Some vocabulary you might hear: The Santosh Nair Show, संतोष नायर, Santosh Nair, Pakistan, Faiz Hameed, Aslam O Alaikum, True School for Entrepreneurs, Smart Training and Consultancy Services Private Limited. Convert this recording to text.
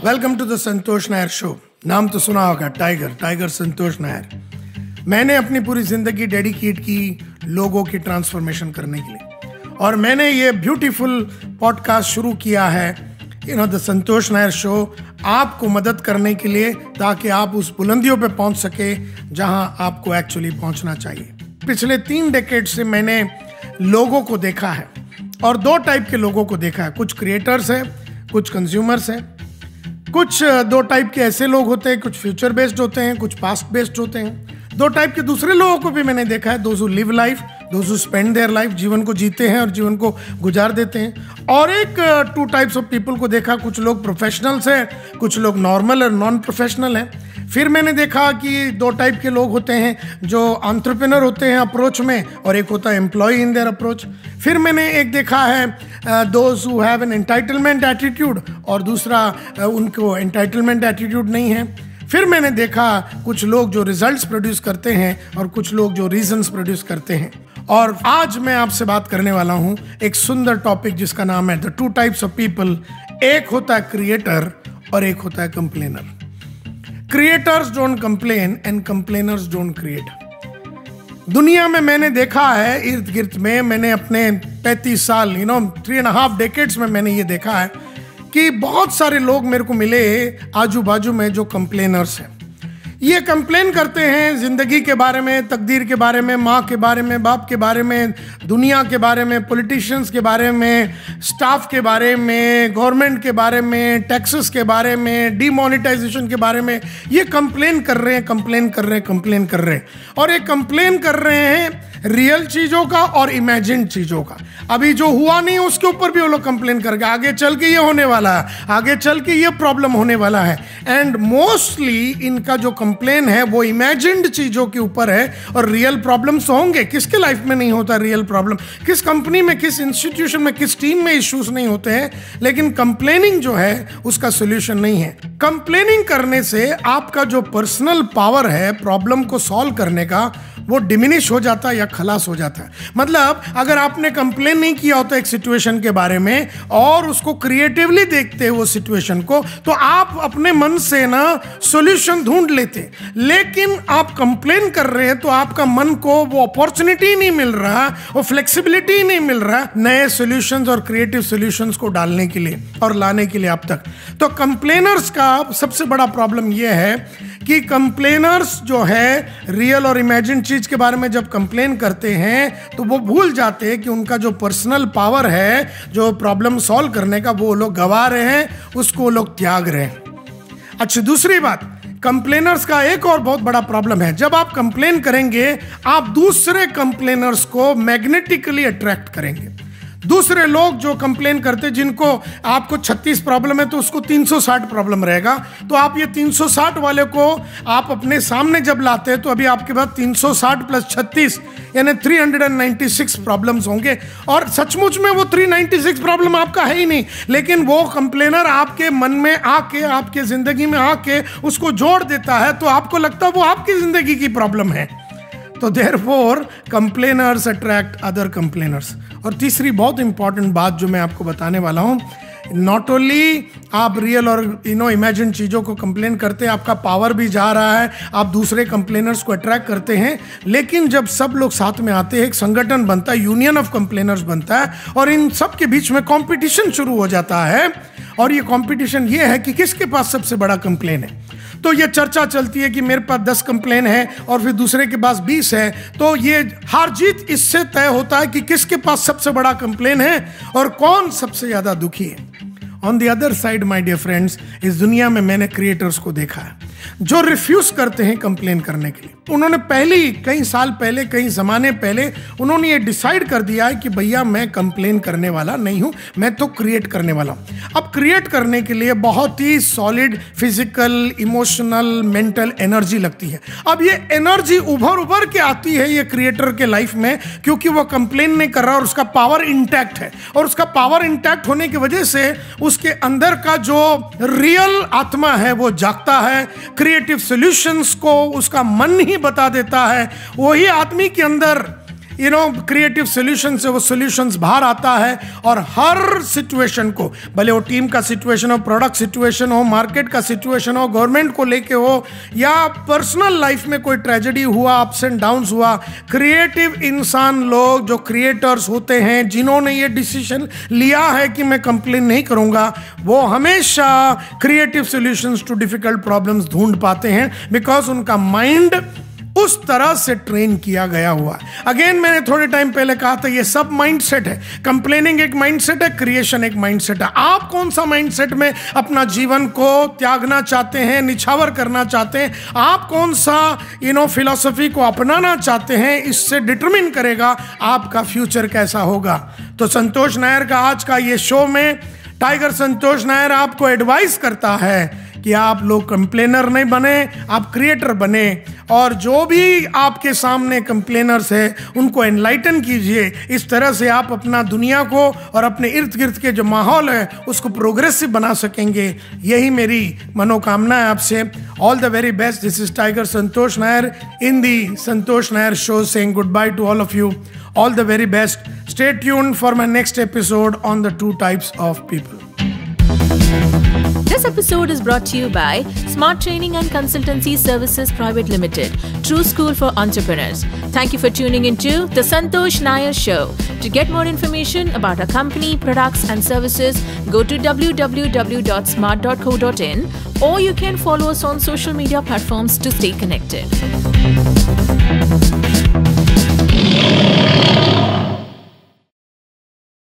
Welcome to the संतोष नायर show. नाम तो सुना होगा, टाइगर संतोष नायर। मैंने अपनी पूरी जिंदगी डेडिकेट की लोगों की ट्रांसफॉर्मेशन करने के लिए, और मैंने ये ब्यूटीफुल पॉडकास्ट शुरू किया है द संतोष नायर शो, आपको मदद करने के लिए, ताकि आप उस बुलंदियों पे पहुंच सके जहां आपको एक्चुअली पहुंचना चाहिए। पिछले 3 डेकेड से मैंने लोगों को देखा है, और 2 टाइप के लोगों को देखा है। कुछ क्रिएटर्स हैं, कुछ कंज्यूमर्स हैं, कुछ 2 टाइप के ऐसे लोग होते हैं, कुछ फ्यूचर बेस्ड होते हैं, कुछ पास्ट बेस्ड होते हैं। 2 टाइप के दूसरे लोगों को भी मैंने देखा है, those who live life, those who spend their life, जीवन को जीते हैं और जीवन को गुजार देते हैं। और एक 2 टाइप्स ऑफ पीपल को देखा, कुछ लोग प्रोफेशनल्स हैं, कुछ लोग नॉर्मल और नॉन प्रोफेशनल हैं। फिर मैंने देखा कि 2 टाइप के लोग होते हैं जो एंटरप्रेन्योर होते हैं अप्रोच में, और एक होता है एम्प्लॉय इन देयर अप्रोच। फिर मैंने एक देखा है those who have an entitlement attitude, और दूसरा उनको एंटाइटलमेंट एटीट्यूड नहीं है। फिर मैंने देखा कुछ लोग जो रिजल्ट्स प्रोड्यूस करते हैं और कुछ लोग जो रीजंस प्रोड्यूस करते हैं। और आज मैं आपसे बात करने वाला हूं एक सुंदर टॉपिक जिसका नाम है द 2 टाइप्स ऑफ पीपल। एक होता है क्रिएटर और एक होता है complainer. Creators don't complain and complainers don't create. दुनिया में मैंने देखा है, इर्द गिर्द में मैंने अपने 35 साल 3.5 डेकेड्स में मैंने ये देखा है कि बहुत सारे लोग मेरे को मिले आजू बाजू में जो कंप्लेनर्स हैं। ये कंप्लेन करते हैं ज़िंदगी के बारे में, तकदीर के बारे में, माँ के बारे में, बाप के बारे में, दुनिया के बारे में, पॉलिटिशियंस के बारे में, स्टाफ के बारे में, गवर्नमेंट के बारे में, टैक्सेस के बारे में, डिमोनेटाइजेशन के बारे में। ये कंप्लेन कर रहे हैं और ये कंप्लेन कर रहे हैं रियल चीज़ों का और इमेजिन चीज़ों का। अभी जो हुआ नहीं उसके ऊपर भी वो लोग कंप्लेन करके आगे चल के ये होने वाला है, आगे चल के ये प्रॉब्लम होने वाला है। एंड मोस्टली इनका जो कंप्लेन है वो इमेजिन्ड चीज़ों के ऊपर है, और रियल प्रॉब्लम्स होंगे। किसके लाइफ में नहीं होता रियल प्रॉब्लम, किस कंपनी में, किस इंस्टीट्यूशन में, किस टीम में इश्यूज नहीं होते हैं, लेकिन कंप्लेनिंग जो है उसका सोल्यूशन नहीं है। कंप्लेनिंग करने से आपका जो पर्सनल पावर है प्रॉब्लम को सॉल्व करने का, वो डिमिनिश हो जाता है या खलास हो जाता है। मतलब अगर आपने कंप्लेन नहीं किया होता एक सिचुएशन के बारे में और उसको क्रिएटिवली देखते हो सिचुएशन को, तो आप अपने मन से ना सॉल्यूशन ढूंढ लेते। लेकिन आप कंप्लेन कर रहे हैं तो आपका मन को वो अपॉर्चुनिटी नहीं मिल रहा, वो फ्लेक्सिबिलिटी नहीं मिल रहा नए सॉल्यूशंस और क्रिएटिव सॉल्यूशंस को डालने के लिए और लाने के लिए आप तक। तो कंप्लेनर्स का सबसे बड़ा प्रॉब्लम यह है कि कंप्लेनर्स जो है रियल और इमेजिन चीज के बारे में जब कंप्लेन करते हैं तो वो भूल जाते हैं कि उनका जो पर्सनल पावर है जो प्रॉब्लम सॉल्व करने का, वो लोग गवा रहे हैं, उसको लोग त्याग रहे हैं। अच्छा, दूसरी बात, कंप्लेनर्स का एक और बहुत बड़ा प्रॉब्लम है, जब आप कंप्लेन करेंगे आप दूसरे कंप्लेनर्स को मैग्नेटिकली अट्रैक्ट करेंगे। दूसरे लोग जो कंप्लेन करते, जिनको आपको 36 प्रॉब्लम है तो उसको 360 प्रॉब्लम रहेगा, तो आप ये 360 वाले को आप अपने सामने जब लाते हैं तो अभी आपके पास 360 प्लस 36 यानी 396 प्रॉब्लम्स होंगे। और सचमुच में वो 396 प्रॉब्लम आपका है ही नहीं, लेकिन वो कंप्लेनर आपके मन में आके, आपके ज़िंदगी में आके उसको जोड़ देता है, तो आपको लगता है वो आपकी ज़िंदगी की प्रॉब्लम है। तो therefore complainers attract other complainers। और तीसरी बहुत इंपॉर्टेंट बात जो मैं आपको बताने वाला हूँ, नॉट ओनली आप रियल और इमेजिन चीज़ों को कंप्लेन करते हैं, आपका पावर भी जा रहा है, आप दूसरे कंप्लेनर्स को अट्रैक्ट करते हैं, लेकिन जब सब लोग साथ में आते हैं एक संगठन बनता है, यूनियन ऑफ कंप्लेनर्स बनता है, और इन सब के बीच में कॉम्पिटिशन शुरू हो जाता है। और ये कॉम्पिटिशन ये है कि किसके पास सबसे बड़ा कंप्लेन है। तो ये चर्चा चलती है कि मेरे पास 10 कंप्लेन है और फिर दूसरे के पास 20 है, तो ये हार जीत इससे तय होता है कि किसके पास सबसे बड़ा कंप्लेन है और कौन सबसे ज़्यादा दुखी है। On the other side my dear friends, इस दुनिया में मैंने क्रिएटर्स को देखा है जो रिफ्यूज करते हैं कंप्लेन करने के लिए। उन्होंने कई ज़माने पहले उन्होंने ये डिसाइड कर दिया है कि भैया मैं कंप्लेन करने वाला नहीं हूँ, मैं तो क्रिएट करने वाला हूँ। अब क्रिएट करने के लिए बहुत ही solid physical, emotional, mental energy लगती है। अब ये एनर्जी उभर के आती है ये क्रिएटर के लाइफ में, क्योंकि वो कंप्लेन नहीं कर रहा और उसका पावर इंटैक्ट है, और उसका पावर इंटैक्ट होने की वजह से उसके अंदर का जो रियल आत्मा है वो जागता है, क्रिएटिव सॉल्यूशंस को उसका मन ही बता देता है। वही आदमी के अंदर यू नो क्रिएटिव सोल्यूशन से वो सोल्यूशंस बाहर आता है और हर सिचुएशन को, भले वो टीम का सिचुएशन हो, प्रोडक्ट सिचुएशन हो, मार्केट का सिचुएशन हो, गवर्नमेंट को लेके हो, या पर्सनल लाइफ में कोई ट्रेजेडी हुआ, अप्स एंड डाउन्स हुआ, क्रिएटिव इंसान लोग जो क्रिएटर्स होते हैं, जिन्होंने ये डिसीजन लिया है कि मैं कंप्लेन नहीं करूँगा, वो हमेशा creative solutions to difficult problems ढूंढ पाते हैं, बिकॉज उनका माइंड उस तरह से ट्रेन किया गया हुआ है। अगेन मैंने थोड़े टाइम पहले कहा था ये सब माइंडसेट है। कंप्लेनिंग एक माइंडसेट है, क्रिएशन एक माइंडसेट है। आप कौन सा माइंडसेट में अपना जीवन को त्यागना चाहते हैं, निछावर करना चाहते हैं, आप कौन सा फिलॉसफी को अपनाना चाहते हैं, इससे डिटरमिन करेगा आपका फ्यूचर कैसा होगा। तो संतोष नायर का आज का ये शो में टाइगर संतोष नायर आपको एडवाइस करता है कि आप लोग कंप्लेनर नहीं बने, आप क्रिएटर बने, और जो भी आपके सामने कंप्लेनर्स है उनको एनलाइटन कीजिए। इस तरह से आप अपना दुनिया को और अपने इर्द गिर्द के जो माहौल है उसको प्रोग्रेसिव बना सकेंगे। यही मेरी मनोकामना है आपसे। All the very best. This is tiger संतोष नायर in the संतोष नायर show saying good bye to all of you. All the very best. Stay tuned for my next episode on the two types of people. This episode is brought to you by Smart Training and Consultancy Services Private Limited, True School for Entrepreneurs. Thank you for tuning into The Santosh Nair Show. To get more information about our company, products and services, go to www.smart.co.in or you can follow us on social media platforms to stay connected.